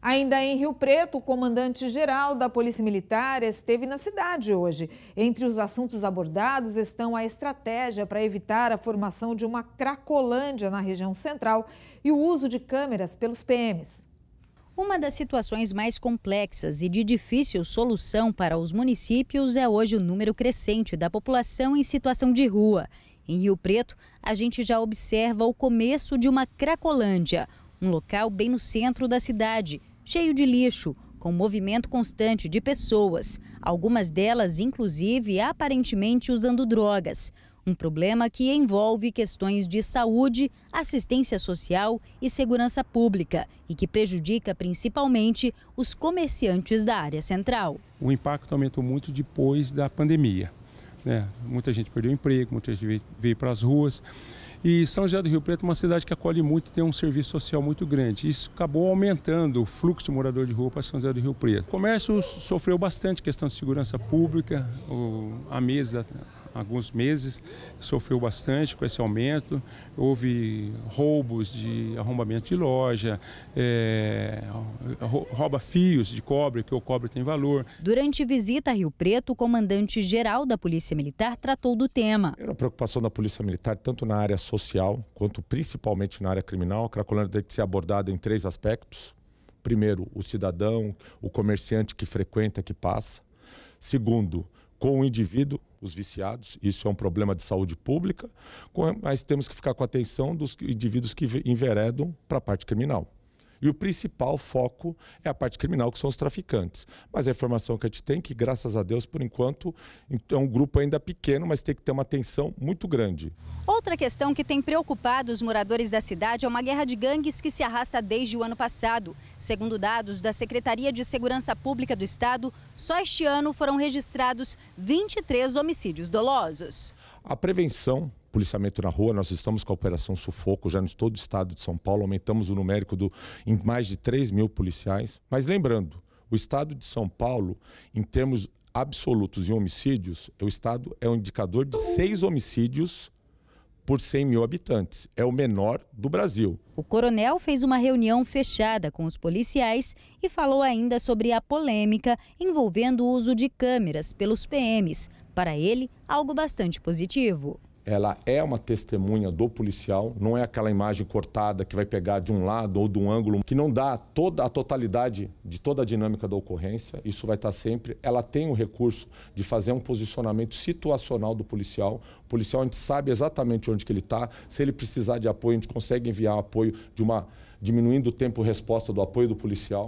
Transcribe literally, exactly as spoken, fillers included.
Ainda em Rio Preto, o comandante-geral da Polícia Militar esteve na cidade hoje. Entre os assuntos abordados estão a estratégia para evitar a formação de uma cracolândia na região central e o uso de câmeras pelos P Ms. Uma das situações mais complexas e de difícil solução para os municípios é hoje o número crescente da população em situação de rua. Em Rio Preto, a gente já observa o começo de uma cracolândia, um local bem no centro da cidade, cheio de lixo, com movimento constante de pessoas, algumas delas inclusive aparentemente usando drogas. Um problema que envolve questões de saúde, assistência social e segurança pública e que prejudica principalmente os comerciantes da área central. O impacto aumentou muito depois da pandemia, né? Muita gente perdeu o emprego, muita gente veio para as ruas. E São José do Rio Preto é uma cidade que acolhe muito e tem um serviço social muito grande. Isso acabou aumentando o fluxo de morador de rua para São José do Rio Preto. O comércio sofreu bastante questão de segurança pública, a mesa, alguns meses, sofreu bastante com esse aumento. Houve roubos de arrombamento de loja, é, rouba fios de cobre, que o cobre tem valor. Durante visita a Rio Preto, o comandante-geral da Polícia Militar tratou do tema. Era a preocupação da Polícia Militar, tanto na área social, quanto principalmente na área criminal. A cracolândia tem que ser abordada em três aspectos. Primeiro, o cidadão, o comerciante que frequenta, que passa. Segundo, com o indivíduo, os viciados, isso é um problema de saúde pública, mas temos que ficar com a atenção dos indivíduos que enveredam para a parte criminal. E o principal foco é a parte criminal, que são os traficantes. Mas a informação que a gente tem é que, graças a Deus, por enquanto, é um grupo ainda pequeno, mas tem que ter uma atenção muito grande. Outra questão que tem preocupado os moradores da cidade é uma guerra de gangues que se arrasta desde o ano passado. Segundo dados da Secretaria de Segurança Pública do Estado, só este ano foram registrados vinte e três homicídios dolosos. A prevenção, policiamento na rua, nós estamos com a Operação Sufoco já em todo o estado de São Paulo, aumentamos o numérico do, em mais de três mil policiais. Mas lembrando, o estado de São Paulo, em termos absolutos em homicídios, o estado é um indicador de seis homicídios por cem mil habitantes. É o menor do Brasil. O coronel fez uma reunião fechada com os policiais e falou ainda sobre a polêmica envolvendo o uso de câmeras pelos P Ms. Para ele, algo bastante positivo. Ela é uma testemunha do policial, não é aquela imagem cortada que vai pegar de um lado ou de um ângulo, que não dá toda a totalidade de toda a dinâmica da ocorrência. Isso vai estar sempre. Ela tem o recurso de fazer um posicionamento situacional do policial. O policial, a gente sabe exatamente onde que ele está. Se ele precisar de apoio, a gente consegue enviar apoio, de uma, diminuindo o tempo resposta do apoio do policial.